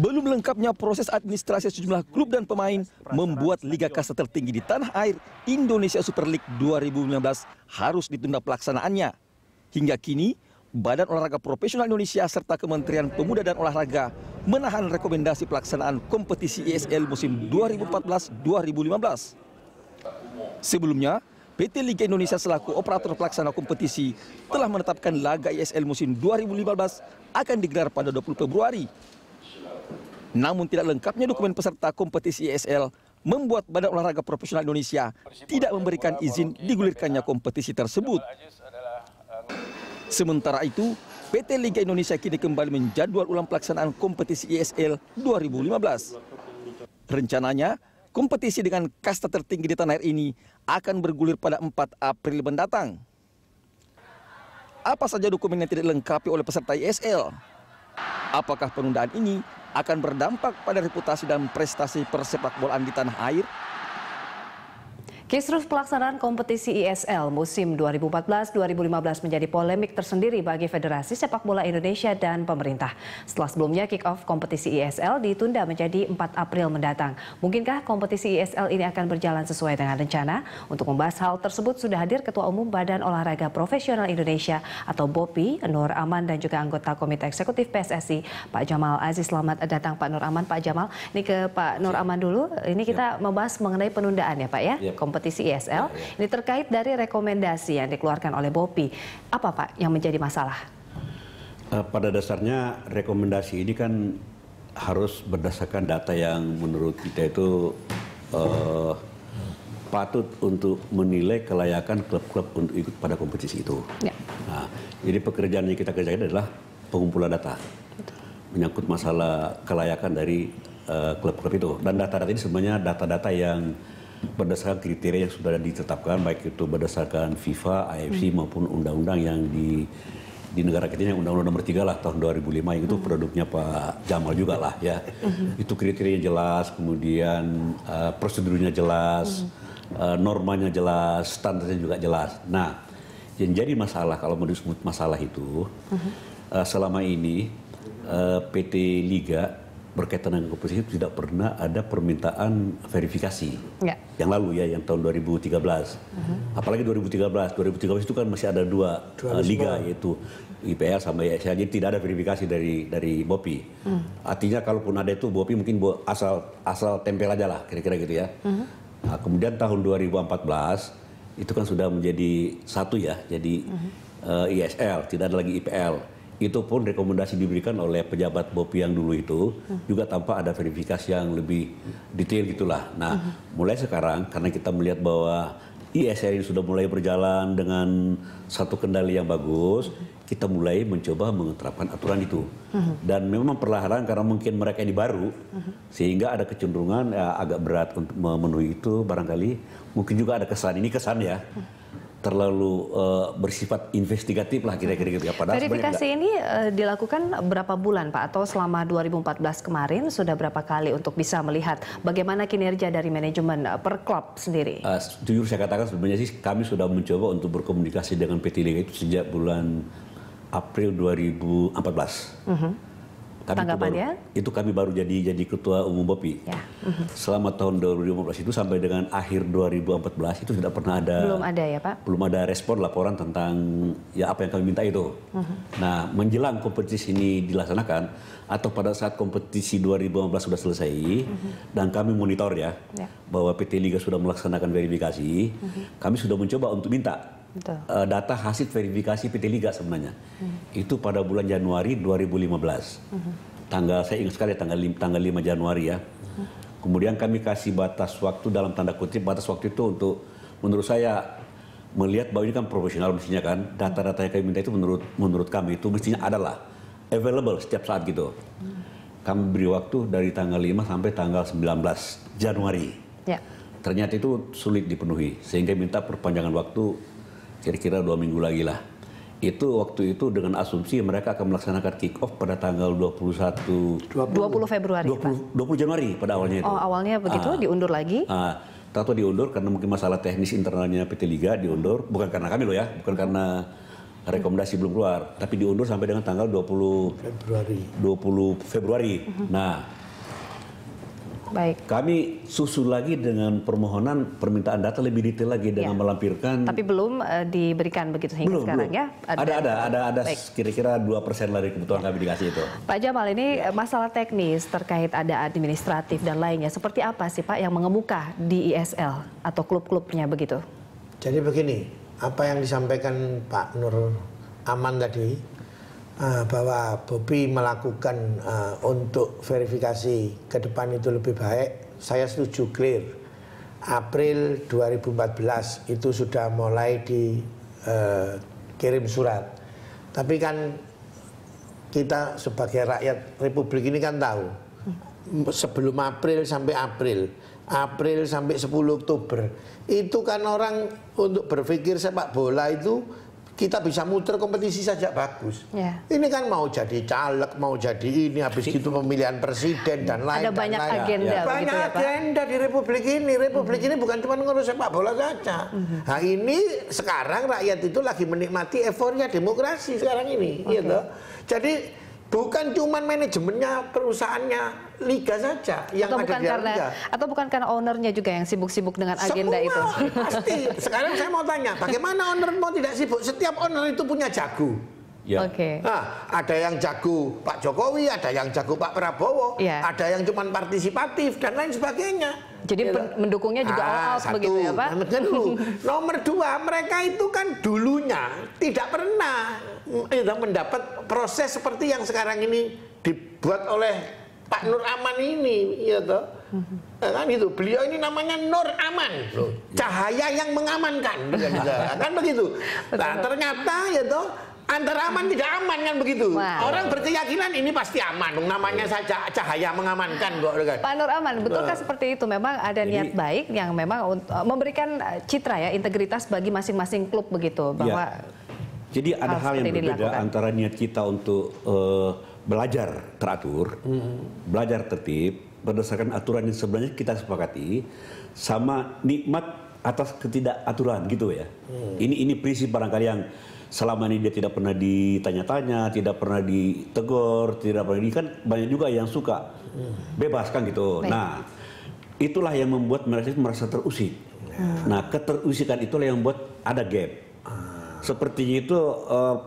Belum lengkapnya proses administrasi sejumlah klub dan pemain membuat liga kasta tertinggi di tanah air, Indonesia Super League 2019, harus ditunda pelaksanaannya. Hingga kini, Badan Olahraga Profesional Indonesia serta Kementerian Pemuda dan Olahraga menahan rekomendasi pelaksanaan kompetisi ISL musim 2014-2015. Sebelumnya, PT Liga Indonesia selaku operator pelaksana kompetisi telah menetapkan laga ISL musim 2015 akan digelar pada 20 Februari. Namun tidak lengkapnya dokumen peserta kompetisi ISL membuat Badan Olahraga Profesional Indonesia tidak memberikan izin digulirkannya kompetisi tersebut. Sementara itu, PT Liga Indonesia kini kembali menjadwal ulang pelaksanaan kompetisi ISL 2015. Rencananya, kompetisi dengan kasta tertinggi di tanah air ini akan bergulir pada 4 April mendatang. Apa saja dokumen yang tidak dilengkapi oleh peserta ISL? Apakah penundaan ini akan berdampak pada reputasi dan prestasi persepak bolaan di tanah air? Kisruh pelaksanaan kompetisi ISL musim 2014-2015 menjadi polemik tersendiri bagi Federasi Sepak Bola Indonesia dan pemerintah. Setelah sebelumnya kick-off kompetisi ISL ditunda menjadi 4 April mendatang. Mungkinkah kompetisi ISL ini akan berjalan sesuai dengan rencana? Untuk membahas hal tersebut sudah hadir Ketua Umum Badan Olahraga Profesional Indonesia atau BOPI, Nur Aman, dan juga anggota Komite Eksekutif PSSI, Pak Jamal Aziz. Selamat datang Pak Nur Aman. Pak Jamal, ini ke Pak Nur Aman dulu. Ini kita membahas mengenai penundaan ya Pak ya? Kompetisi ISL ini terkait dari rekomendasi yang dikeluarkan oleh BOPI. Apa Pak yang menjadi masalah? Pada dasarnya rekomendasi ini kan harus berdasarkan data yang menurut kita itu patut untuk menilai kelayakan klub-klub untuk ikut pada kompetisi itu. Ya. Nah, jadi pekerjaan yang kita kerjakan adalah pengumpulan data. Betul. Menyangkut masalah kelayakan dari klub-klub itu. Dan data-data ini sebenarnya data-data yang berdasarkan kriteria yang sudah ditetapkan, baik itu berdasarkan FIFA, AFC maupun undang-undang yang di negara kita, yang undang-undang nomor 3 lah tahun 2005 yang itu produknya Pak Jamal juga lah ya. Itu kriterianya jelas, kemudian prosedurnya jelas, normanya jelas, standarnya juga jelas. Nah, yang jadi masalah kalau mau disebut masalah itu, selama ini PT Liga berkaitan dengan kompetisi itu tidak pernah ada permintaan verifikasi. Ya. Yang lalu ya, yang tahun 2013. Apalagi 2013. 2013 itu kan masih ada dua liga, yaitu IPL sama ISL. Jadi tidak ada verifikasi dari BOPI. Artinya kalaupun ada itu BOPI mungkin asal tempel aja lah, kira-kira gitu ya. Nah, kemudian tahun 2014 itu kan sudah menjadi satu ya, jadi ISL, tidak ada lagi IPL. Itu pun rekomendasi diberikan oleh pejabat BOPI yang dulu itu juga tanpa ada verifikasi yang lebih detail gitulah. Nah, mulai sekarang karena kita melihat bahwa ISL sudah mulai berjalan dengan satu kendali yang bagus, kita mulai mencoba mengeterapkan aturan itu. Dan memang perlahan karena mungkin mereka ini baru, sehingga ada kecenderungan ya, agak berat untuk memenuhi itu barangkali. Mungkin juga ada kesan, ini kesan ya. Terlalu bersifat investigatif lah kira-kira gitu ya. Padahal verifikasi ini dilakukan berapa bulan Pak? Atau selama 2014 kemarin sudah berapa kali untuk bisa melihat bagaimana kinerja dari manajemen per klub sendiri? Jujur saya katakan sebenarnya sih kami sudah mencoba untuk berkomunikasi dengan PT Liga itu sejak bulan April 2014. Tanggapannya? Itu kami baru jadi Ketua Umum BOPI. Ya. Selama tahun 2015 itu sampai dengan akhir 2014 itu tidak pernah ada. Belum ada ya Pak? Belum ada respon laporan tentang ya apa yang kami minta itu. Nah, menjelang kompetisi ini dilaksanakan atau pada saat kompetisi 2015 sudah selesai dan kami monitor ya bahwa PT Liga sudah melaksanakan verifikasi, kami sudah mencoba untuk minta data hasil verifikasi PT Liga sebenarnya. Itu pada bulan Januari 2015. Tanggal, saya ingat sekali tanggal 5 Januari ya. Kemudian kami kasih batas waktu dalam tanda kutip, batas waktu itu untuk menurut saya melihat bahwa ini kan profesional mestinya kan. Data-data yang kami minta itu menurut kami itu mestinya adalah available setiap saat gitu. Kami beri waktu dari tanggal 5 sampai tanggal 19 Januari. Ya. Ternyata itu sulit dipenuhi sehingga minta perpanjangan waktu kira-kira 2 minggu lagi lah. Itu waktu itu dengan asumsi mereka akan melaksanakan kick-off pada tanggal 20 Januari pada awalnya itu. Oh, awalnya begitu, diundur lagi? Tahu diundur karena mungkin masalah teknis internalnya PT Liga diundur. Bukan karena kami loh ya, bukan karena rekomendasi belum keluar, tapi diundur sampai dengan tanggal 20 Februari. Nah, baik. Kami susul lagi dengan permohonan permintaan data lebih detail lagi dengan melampirkan. Tapi belum diberikan begitu hingga belum, sekarang belum. Ya? Ada kira-kira 2% dari kebutuhan kami dikasih itu. Pak Jamal, ini masalah teknis terkait ada administratif dan lainnya. Seperti apa sih Pak yang mengemuka di ISL atau klub-klubnya begitu? Jadi begini. Apa yang disampaikan Pak Nur Aman tadi bahwa BOPI melakukan untuk verifikasi ke depan itu lebih baik, saya setuju, clear. April 2014 itu sudah mulai dikirim surat. Tapi kan kita sebagai rakyat Republik ini kan tahu sebelum April sampai 10 Oktober itu kan orang untuk berpikir sepak bola itu kita bisa muter kompetisi saja bagus. Yeah. Ini kan mau jadi caleg, mau jadi ini, habis itu pemilihan presiden dan lain-lain. Ada banyak agenda. Banyak agenda di Republik ini. Republik ini bukan cuma ngurus sepak bola saja. Nah ini sekarang rakyat itu lagi menikmati euforia demokrasi sekarang ini. Gitu. Jadi bukan cuma manajemennya, perusahaannya, liga saja yang atau ada bukan karena liga. Atau bukan karena ownernya juga yang sibuk-sibuk dengan agenda itu. Pasti. Sekarang saya mau tanya, bagaimana owner mau tidak sibuk? Setiap owner itu punya jago. Ya. Oke. Nah, ada yang jago Pak Jokowi, ada yang jago Pak Prabowo, ada yang cuma partisipatif dan lain sebagainya. Jadi mendukungnya juga all out begitu ya Pak? Nomor 2, mereka itu kan dulunya tidak pernah mendapat proses seperti yang sekarang ini dibuat oleh Pak Nur Aman ini, ya toh, kan gitu. Beliau ini namanya Nur Aman, cahaya yang mengamankan, kan begitu. Nah, ternyata ya toh, antara aman tidak aman kan begitu. Wow. Orang berkeyakinan ini pasti aman, namanya saja cahaya mengamankan kok. Pak Nur Aman, betulkah seperti itu? Memang ada niat baik yang memang memberikan citra ya integritas bagi masing-masing klub begitu, bahwa. Jadi ada hal yang berbeda antara niat kita untuk belajar teratur, belajar tertib berdasarkan aturan yang sebenarnya kita sepakati, sama nikmat atas ketidakaturan gitu ya. Ini prinsip barangkali yang selama ini dia tidak pernah ditanya-tanya, tidak pernah ditegur, tidak pernah kan banyak juga yang suka bebas kan gitu. Nah, itulah yang membuat mereka merasa terusik. Nah, keterusikan itulah yang membuat ada gap. Sepertinya itu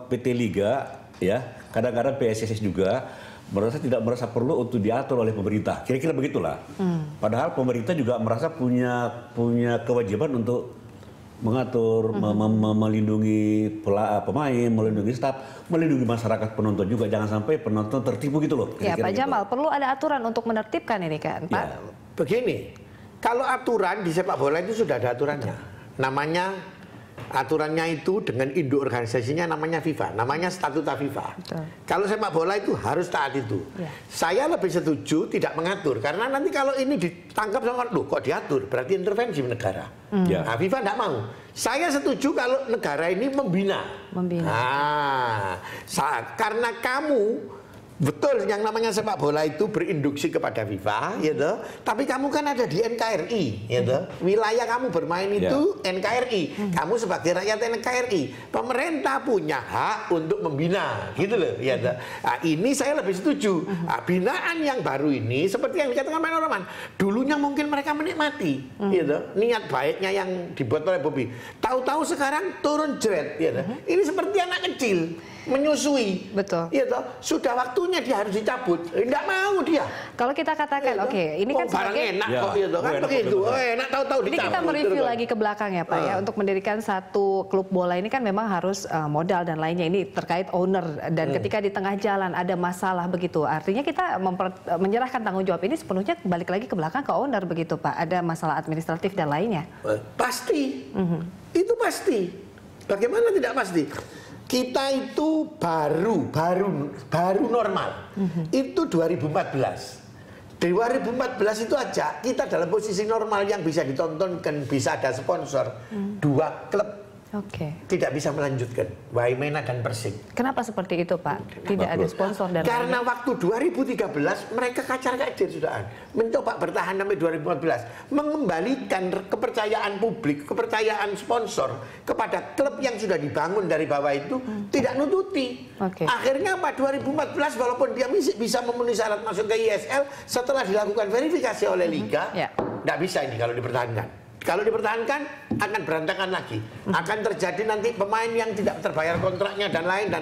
PT Liga ya. Kadang-kadang PSSI juga merasa tidak merasa perlu untuk diatur oleh pemerintah. Kira-kira begitulah. Padahal pemerintah juga merasa punya kewajiban untuk mengatur, melindungi pemain, melindungi staf, melindungi masyarakat penonton juga. Jangan sampai penonton tertipu gitu loh. Kira-kira Pak Jamal, perlu ada aturan untuk menertibkan ini kan Pak? Ya. Begini, kalau aturan di sepak bola itu sudah ada aturannya. Namanya... aturannya itu dengan induk organisasinya namanya FIFA, namanya statuta FIFA. Kalau sepak bola itu harus taat itu. Saya lebih setuju tidak mengatur, karena nanti kalau ini ditangkap sama lu kok diatur, berarti intervensi negara. Nah, FIFA tidak mau. Saya setuju kalau negara ini membina. Karena kamu betul yang namanya sepak bola itu berinduksi kepada FIFA, gitu. Tapi kamu kan ada di NKRI, gitu. Wilayah kamu bermain itu NKRI. Kamu sebagai rakyat NKRI, pemerintah punya hak untuk membina, gitu loh. Gitu. Nah, ini saya lebih setuju. Nah, binaan yang baru ini seperti yang dikatakan Pak Nur Aman, dulunya mungkin mereka menikmati, gitu. Niat baiknya yang dibuat oleh BOPI. Tahu-tahu sekarang turun jret, gitu. Ini seperti anak kecil menyusui, betul. Iya toh, sudah waktunya dia harus dicabut. Enggak mau dia. Kalau kita katakan, oke, ini kan sebagai enak kok, iya toh, kan begitu. Enak tahu-tahu dicabut. Jadi kita mereview lagi ke belakang ya Pak ya, untuk mendirikan satu klub bola ini kan memang harus modal dan lainnya. Ini terkait owner dan ketika di tengah jalan ada masalah begitu. Artinya kita menyerahkan tanggung jawab ini sepenuhnya balik lagi ke belakang ke owner begitu Pak. Ada masalah administratif dan lainnya. Pasti, itu pasti. Bagaimana tidak pasti? Kita itu baru normal. Itu 2014. Di 2014 itu aja kita dalam posisi normal yang bisa ditonton, kan bisa ada sponsor. 2 klub Oke. Tidak bisa melanjutkan Wamena dan Persik. Kenapa seperti itu, Pak? Tidak ada sponsor dan karena lain. Waktu 2013 mereka kacar-kacir sudah mencoba bertahan sampai 2014, mengembalikan kepercayaan publik, kepercayaan sponsor kepada klub yang sudah dibangun dari bawah itu tidak nututi. Akhirnya apa? 2014 walaupun dia bisa memenuhi syarat masuk ke ISL setelah dilakukan verifikasi oleh liga, tidak bisa ini kalau dipertahankan. Kalau dipertahankan akan berantakan lagi, akan terjadi nanti pemain yang tidak terbayar kontraknya dan lain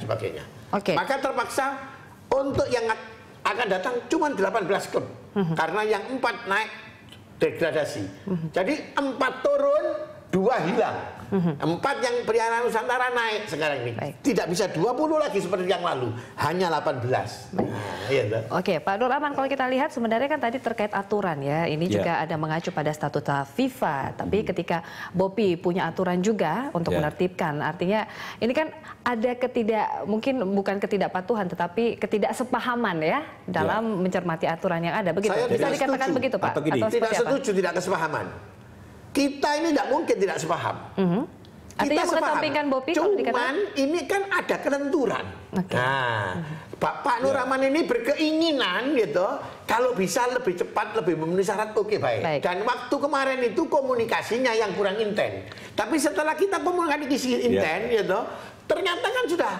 sebagainya. Maka terpaksa untuk yang akan datang cuma 18 klub karena yang 4 naik degradasi. Jadi 4 turun, 2 hilang. 4 yang Pria Nusantara naik sekarang ini. Tidak bisa 20 lagi seperti yang lalu, hanya 18. Oke, Pak Nur Aman, kalau kita lihat sebenarnya kan tadi terkait aturan ya, ini juga ada mengacu pada statuta FIFA, tapi ketika BOPI punya aturan juga untuk menertibkan, artinya ini kan ada bukan ketidakpatuhan, tetapi ketidaksepahaman ya dalam mencermati aturan yang ada. Begitu. Saya bisa dikatakan setuju. Begitu, Pak? Atau tidak setuju, tidak kesepahaman. Kita ini tidak mungkin tidak sepaham. Kita sepaham. Cuman ini kan ada kelenturan. Nah, Pak Nur Aman ini berkeinginan gitu, kalau bisa lebih cepat, lebih memenuhi syarat, baik. Dan waktu kemarin itu komunikasinya yang kurang inten. Tapi setelah kita komunikasi inten, gitu, ternyata kan sudah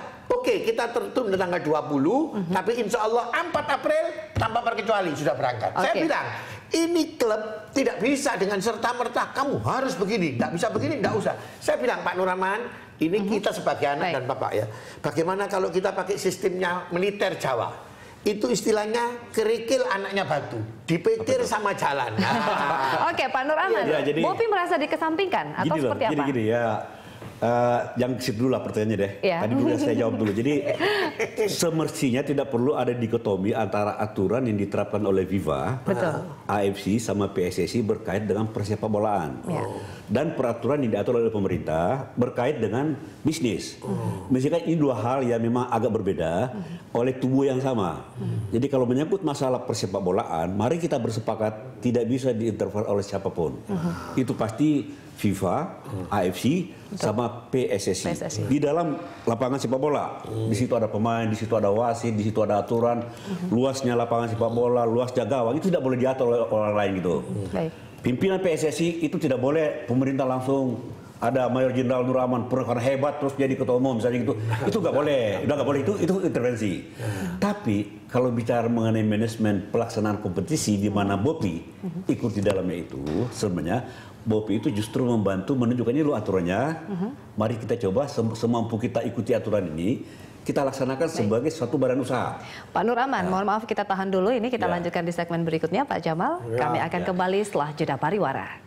kita tertunda tanggal 20, tapi insya Allah 4 April tanpa terkecuali sudah berangkat. Saya bilang, ini klub tidak bisa dengan serta-merta kamu harus begini, tidak bisa begini, tidak usah. Saya bilang, Pak Nur Aman, ini kita sebagai anak dan bapak ya, bagaimana kalau kita pakai sistemnya militer Jawa? Itu istilahnya kerikil anaknya batu, dipetir sama jalan. Oke, Pak Nur Aman, BOPI merasa dikesampingkan atau seperti apa? Gini ya. Yang kesit dulu lah pertanyaannya deh. Tadi juga saya jawab dulu. Jadi semestinya tidak perlu ada dikotomi antara aturan yang diterapkan oleh FIFA, AFC sama PSSI berkait dengan persepakbolaan dan peraturan yang diatur oleh pemerintah berkait dengan bisnis. Misalnya ini dua hal yang memang agak berbeda oleh tubuh yang sama. Jadi kalau menyangkut masalah persepakbolaan, mari kita bersepakat tidak bisa diinterfer oleh siapapun. Itu pasti FIFA, AFC, sama PSSI. Di dalam lapangan sepak bola, di situ ada pemain, di situ ada wasit, di situ ada aturan, luasnya lapangan sepak bola, luasnya gawang itu tidak boleh diatur oleh orang lain gitu. Pimpinan PSSI itu tidak boleh pemerintah langsung ada Mayor Jenderal Nur Aman karena hebat terus jadi ketua umum misalnya gitu. Itu nggak boleh, udah nggak boleh, itu intervensi. Tapi kalau bicara mengenai manajemen pelaksanaan kompetisi di mana BOPI ikut di dalamnya itu sebenarnya. BOPI itu justru membantu menunjukkan ini loh aturannya. Mari kita coba semampu kita ikuti aturan ini. Kita laksanakan sebagai suatu badan usaha. Pak Nur Aman, mohon maaf kita tahan dulu. Ini kita lanjutkan di segmen berikutnya Pak Jamal. Kami akan kembali setelah jeda pariwara.